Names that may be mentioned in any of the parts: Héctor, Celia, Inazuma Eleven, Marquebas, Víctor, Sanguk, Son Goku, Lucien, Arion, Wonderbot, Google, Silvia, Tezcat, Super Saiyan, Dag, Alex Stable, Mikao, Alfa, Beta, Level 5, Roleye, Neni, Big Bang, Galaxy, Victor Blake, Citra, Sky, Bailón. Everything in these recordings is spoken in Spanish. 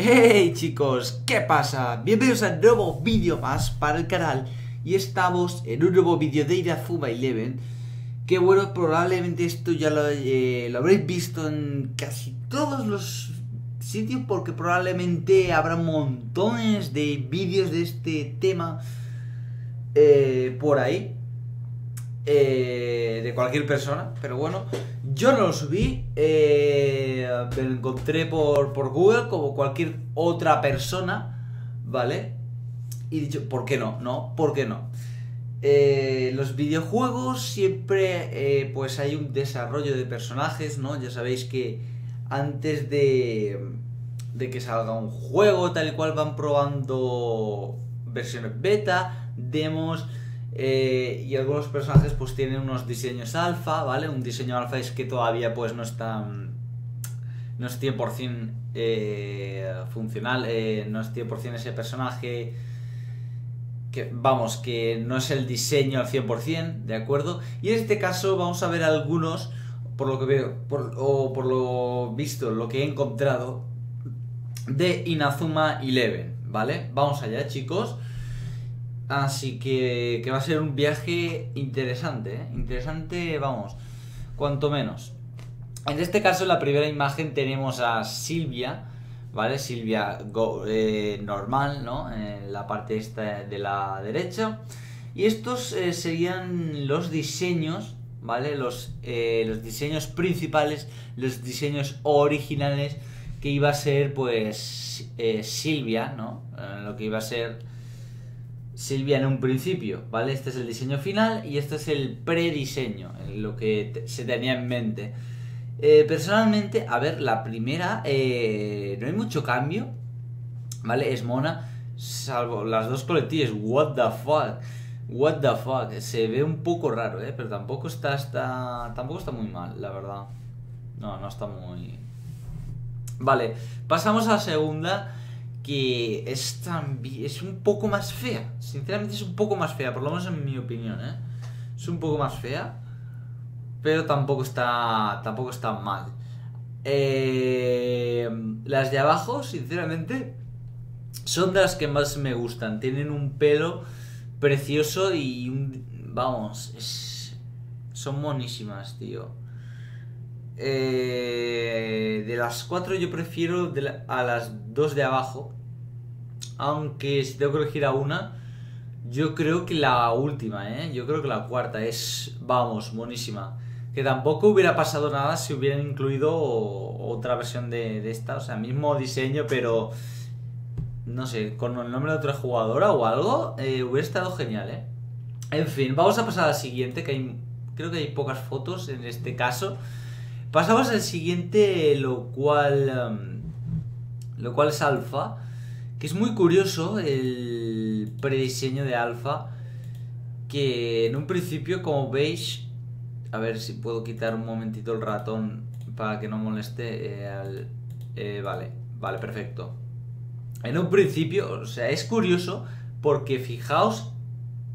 ¡Hey chicos! ¿Qué pasa? Bienvenidos a un nuevo vídeo más para el canal. Y estamos en un nuevo vídeo de Inazuma Eleven. Que bueno, probablemente esto ya lo habréis visto en casi todos los sitios, porque probablemente habrá montones de vídeos de este tema por ahí, de cualquier persona. Pero bueno, yo no lo subí, me lo encontré por Google como cualquier otra persona, ¿vale? Y he dicho, ¿por qué no? No, ¿por qué no? Los videojuegos siempre pues hay un desarrollo de personajes, ¿no? Ya sabéis que antes de que salga un juego tal y cual van probando versiones beta, demos. Y algunos personajes pues tienen unos diseños alfa, ¿vale? Un diseño alfa es que todavía pues no es 100% funcional, no es 100% ese personaje, que vamos, que no es el diseño al 100%, ¿de acuerdo? Y en este caso vamos a ver algunos, por lo que veo, por lo visto, lo que he encontrado de Inazuma Eleven, ¿vale? Vamos allá, chicos. Así que va a ser un viaje interesante, ¿eh? Interesante, vamos, cuanto menos. En este caso, en la primera imagen tenemos a Silvia, ¿vale? Silvia normal, ¿no? En la parte esta de la derecha. Y estos serían los diseños, ¿vale? Los diseños principales, los diseños originales que iba a ser, pues, Silvia, ¿no? Lo que iba a ser Silvia en un principio, ¿vale? Este es el diseño final y este es el prediseño, lo que se tenía en mente. Personalmente, a ver, la primera, no hay mucho cambio, ¿vale? Es mona, salvo las dos coletillas, what the fuck, se ve un poco raro, pero tampoco está muy mal, la verdad. No está muy... Vale, pasamos a la segunda, que es un poco más fea. Sinceramente es un poco más fea, por lo menos en mi opinión, ¿eh? Es un poco más fea, pero tampoco está mal. Las de abajo, sinceramente, son de las que más me gustan. Tienen un pelo precioso y vamos, son monísimas, tío. De las cuatro yo prefiero a las dos de abajo. Aunque si tengo que elegir a una, yo creo que la última, yo creo que la cuarta es, vamos, buenísima. Que tampoco hubiera pasado nada si hubieran incluido otra versión de esta, o sea, mismo diseño, pero no sé, con el nombre de otra jugadora o algo, hubiera estado genial, En fin, vamos a pasar a la siguiente, que creo que hay pocas fotos en este caso. Pasamos al siguiente, lo cual es Alfa, que es muy curioso el prediseño de Alfa, que en un principio, como veis, a ver si puedo quitar un momentito el ratón para que no moleste, vale, perfecto. En un principio, o sea, es curioso porque fijaos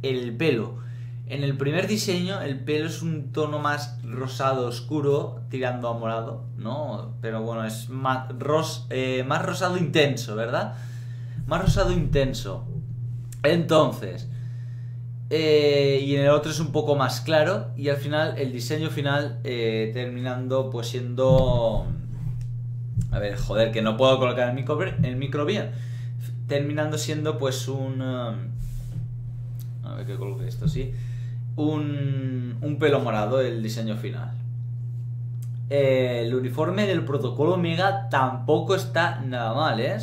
el pelo. En el primer diseño el pelo es un tono más rosado oscuro, tirando a morado, ¿no? Pero bueno, es más rosado intenso, ¿verdad? Más rosado intenso. Entonces, y en el otro es un poco más claro. Y al final, el diseño final, terminando pues siendo... A ver, joder, que no puedo colocar el micro bien. Terminando siendo pues un... A ver que coloque esto, sí. Un pelo morado, el diseño final. El uniforme del protocolo Omega tampoco está nada mal, ¿eh?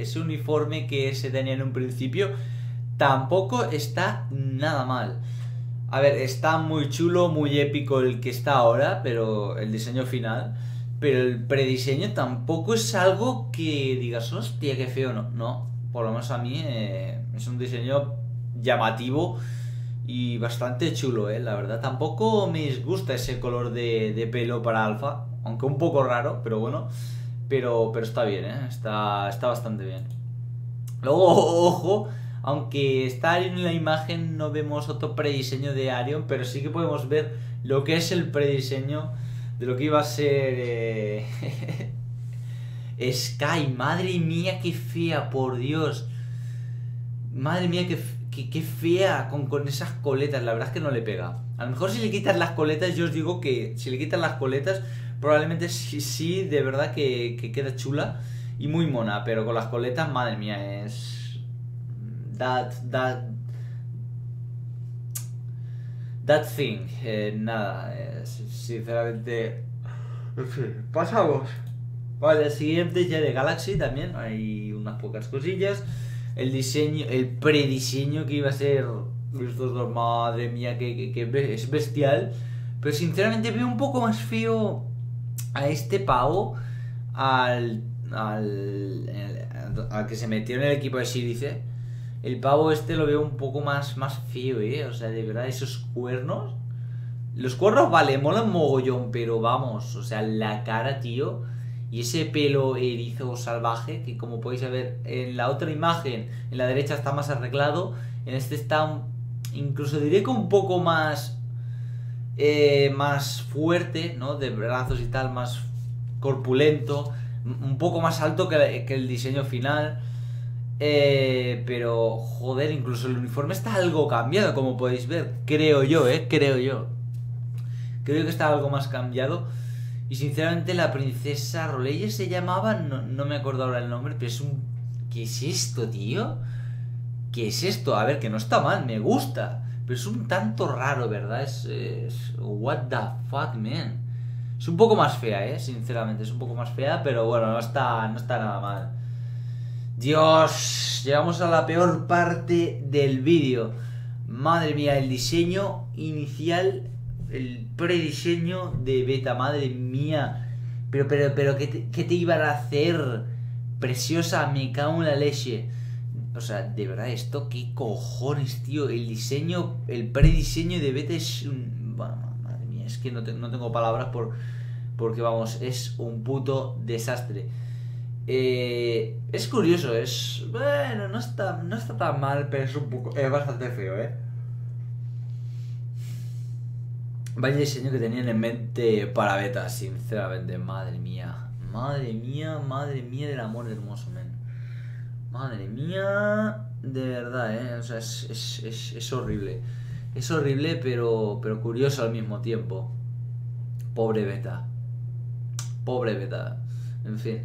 Ese uniforme que se tenía en un principio tampoco está nada mal. A ver, está muy chulo, muy épico el que está ahora, pero el diseño final. Pero el prediseño tampoco es algo que digas, hostia, qué feo, no. No, por lo menos a mí es un diseño llamativo y bastante chulo, la verdad. Tampoco me disgusta ese color de pelo para Alfa, aunque un poco raro, pero bueno, pero está bien, está bastante bien. Luego, ojo, aunque está Arion en la imagen, no vemos otro prediseño de Arion, pero sí que podemos ver lo que es el prediseño de lo que iba a ser Sky, madre mía, qué fea, por Dios. Madre mía, qué fea con esas coletas. La verdad es que no le pega. A lo mejor si le quitas las coletas, yo os digo que si le quitas las coletas, probablemente sí, de verdad que queda chula y muy mona. Pero con las coletas, madre mía, es... That thing. Nada, sinceramente... En fin, pasamos. Vale, el siguiente ya de Galaxy también. Hay unas pocas cosillas. El diseño, el prediseño que iba a ser... Estos dos, madre mía, que es bestial. Pero sinceramente veo un poco más feo a este pavo al que se metió en el equipo de Sílice. El pavo este lo veo un poco más feo, ¿eh? O sea, de verdad, esos cuernos. Los cuernos, vale, molan mogollón, pero vamos, o sea, la cara, tío. Y ese pelo erizo salvaje, que como podéis ver en la otra imagen, en la derecha está más arreglado. En este está, incluso diré que un poco más fuerte, ¿no? De brazos y tal, más corpulento, un poco más alto que el diseño final. Pero, joder, incluso el uniforme está algo cambiado, como podéis ver. Creo yo, Creo que está algo más cambiado. Y sinceramente la princesa Roleye se llamaba, no me acuerdo ahora el nombre, pero es un... ¿Qué es esto, tío? ¿Qué es esto? A ver, que no está mal, me gusta, pero es un tanto raro, ¿verdad? Es what the fuck, man. Es un poco más fea, sinceramente, es un poco más fea, pero bueno, no está nada mal. Dios, llegamos a la peor parte del vídeo. Madre mía, el diseño inicial, el prediseño de Beta, madre mía. Pero, ¿qué te iban a hacer? Preciosa, me cago en la leche. O sea, de verdad, esto, qué cojones, tío. El diseño, el prediseño de Beta es un... Bueno, madre mía, es que no tengo palabras porque, vamos, es un puto desastre. Es curioso, es... Bueno, no está tan mal, pero es un poco... Es bastante feo, Vaya diseño que tenían en mente para Beta, sinceramente, madre mía. Madre mía del amor hermoso, men. Madre mía, de verdad, O sea, es horrible. Es horrible, pero curioso al mismo tiempo. Pobre Beta. En fin.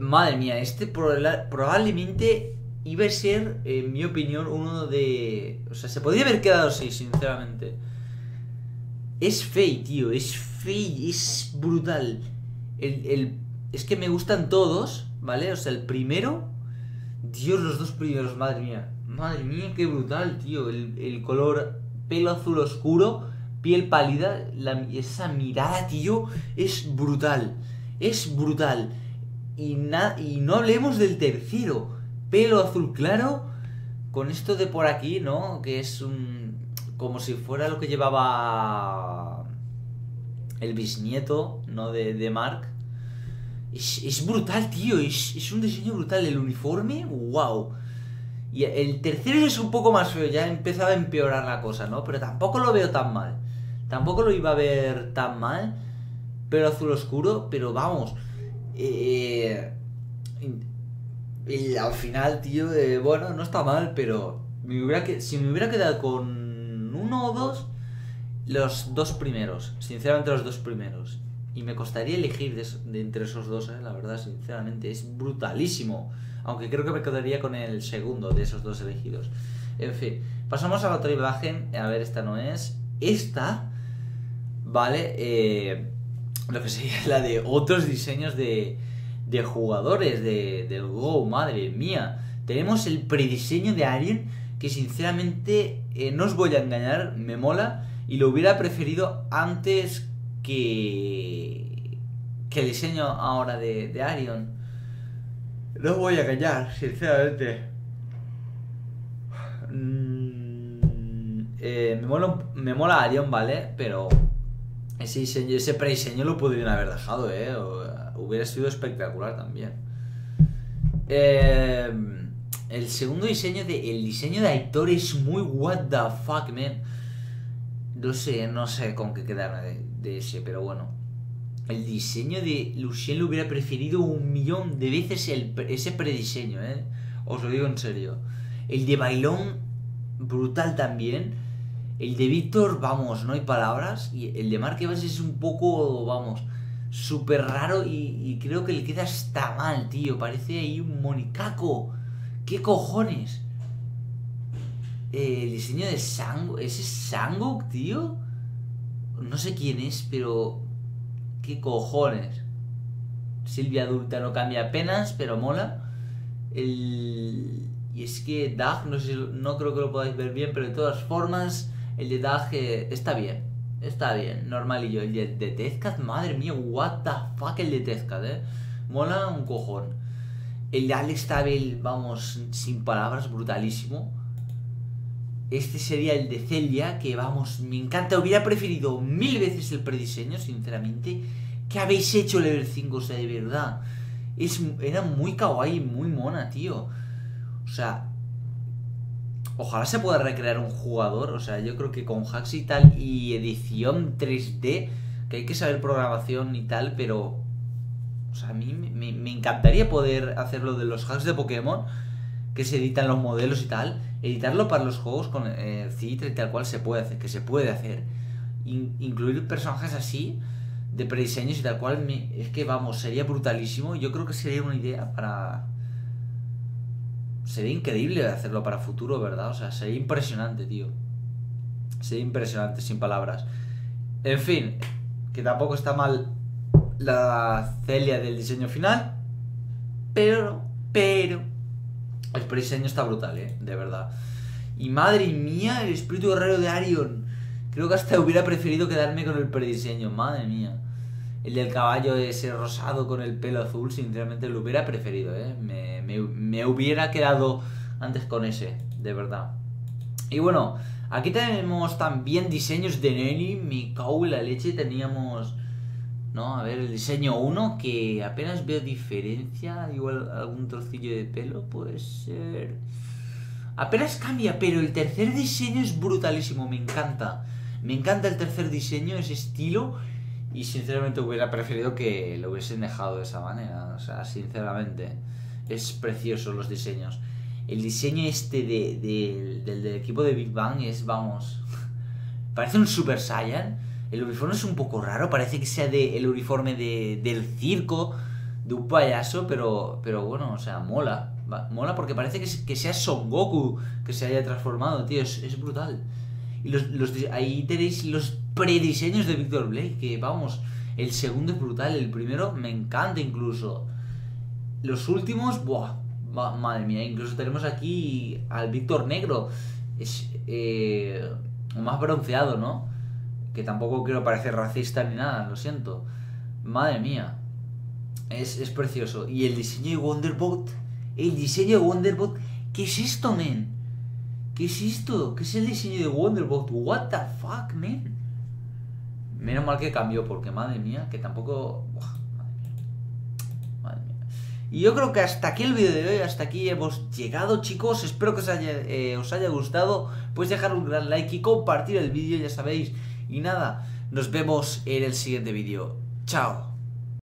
Madre mía, este probablemente iba a ser, en mi opinión, uno de... O sea, se podría haber quedado así, sinceramente. Es fey, tío. Es fey, es brutal. Es que me gustan todos, ¿vale? O sea, el primero... Dios, los dos primeros, madre mía. Madre mía, qué brutal, tío. El color pelo azul oscuro, piel pálida, esa mirada, tío, es brutal. Y no hablemos del tercero. Pelo azul claro, con esto de por aquí, ¿no? Que es un... como si fuera lo que llevaba el bisnieto, ¿no? De Mark. Es brutal, tío, es un diseño brutal. El uniforme, wow. Y el tercero es un poco más feo, ya empezaba a empeorar la cosa, ¿no? Pero tampoco lo veo tan mal. Tampoco lo iba a ver tan mal. Pero azul oscuro, pero vamos. Y al final, tío, bueno, no está mal, pero si me hubiera quedado con uno o dos, los dos primeros. Sinceramente, los dos primeros. Y me costaría elegir de entre esos dos, la verdad, sinceramente. Es brutalísimo. Aunque creo que me quedaría con el segundo de esos dos elegidos. En fin, pasamos a la otra imagen. A ver, esta no es. Esta, vale, lo que sería la de otros diseños de jugadores del Go, madre mía. Tenemos el prediseño de Arion, que sinceramente, no os voy a engañar, me mola. Y lo hubiera preferido antes que el diseño ahora de Arion. No os voy a engañar, sinceramente. Me mola Arion, ¿vale? Pero ese prediseño lo podrían haber dejado, Hubiera sido espectacular también. El segundo diseño el diseño de Héctor es muy what the fuck, man. No sé con qué quedarme de ese, pero bueno. El diseño de Lucien lo hubiera preferido 1.000.000 de veces ese prediseño, ¿eh? Os lo digo en serio. El de Bailón, brutal también. El de Víctor, vamos, no hay palabras. Y el de Marquebas es un poco, vamos, súper raro y creo que le queda hasta mal, tío. Parece ahí un monicaco. ¿Qué cojones? El diseño de Sanguk. ¿Ese es Sanguk, tío? No sé quién es, pero... ¿Qué cojones? Silvia adulta no cambia apenas, pero mola. Y es que Dag, no sé, no creo que lo podáis ver bien, pero de todas formas, el de Dag está bien. Está bien, normalillo. El de Tezcat, madre mía, what the fuck el de Tezcat, Mola un cojón. El de Alex Stable, vamos, sin palabras, brutalísimo. Este sería el de Celia, que vamos, me encanta. Hubiera preferido 1.000 veces el prediseño, sinceramente. ¿Qué habéis hecho Level 5? O sea, de verdad. Era muy kawaii, muy mona, tío. O sea, ojalá se pueda recrear un jugador. O sea, yo creo que con hacks y tal, y edición 3D, que hay que saber programación y tal, pero... O sea, a mí me encantaría poder hacerlo de los hacks de Pokémon, que se editan los modelos y tal, editarlo para los juegos con Citra y tal cual se puede hacer, que se puede hacer. Incluir personajes así, de prediseños y tal cual, es que vamos, sería brutalísimo. Yo creo que sería una idea para... Sería increíble hacerlo para futuro, ¿verdad? O sea, sería impresionante, tío. Sería impresionante, sin palabras. En fin, que tampoco está mal la Celia del diseño final, pero... El prediseño está brutal, de verdad. Y madre mía, el espíritu guerrero de Arion. Creo que hasta hubiera preferido quedarme con el prediseño, madre mía. El del caballo ese rosado con el pelo azul, sinceramente lo hubiera preferido, me hubiera quedado antes con ese, de verdad. Y bueno, aquí tenemos también diseños de Neni, Mikao y la leche. Teníamos... No, a ver, el diseño 1, que apenas veo diferencia, igual algún trocillo de pelo, puede ser... Apenas cambia, pero el tercer diseño es brutalísimo, me encanta. Me encanta el tercer diseño, ese estilo, y sinceramente hubiera preferido que lo hubiesen dejado de esa manera, o sea, sinceramente. Es precioso los diseños. El diseño este del equipo de Big Bang es, vamos... Parece un Super Saiyan. El uniforme es un poco raro, parece que sea el uniforme del circo, de un payaso, pero bueno, o sea, mola. Mola porque parece que sea Son Goku que se haya transformado, tío, es brutal. Y ahí tenéis los prediseños de Victor Blake, que vamos, el segundo es brutal, el primero me encanta incluso. Los últimos, buah, madre mía, incluso tenemos aquí al Víctor Negro, es más bronceado, ¿no? Que tampoco quiero parecer racista ni nada, lo siento. Madre mía. Es precioso. Y el diseño de Wonderbot. El diseño de Wonderbot. ¿Qué es esto, men? ¿Qué es esto? ¿Qué es el diseño de Wonderbot? What the fuck, men. Menos mal que cambió, porque madre mía, que tampoco... Uf, madre mía. Madre mía. Y yo creo que hasta aquí el vídeo de hoy. Hasta aquí hemos llegado, chicos. Espero que os haya gustado. Podéis dejar un gran like y compartir el vídeo, ya sabéis. Y nada, nos vemos en el siguiente vídeo. ¡Chao!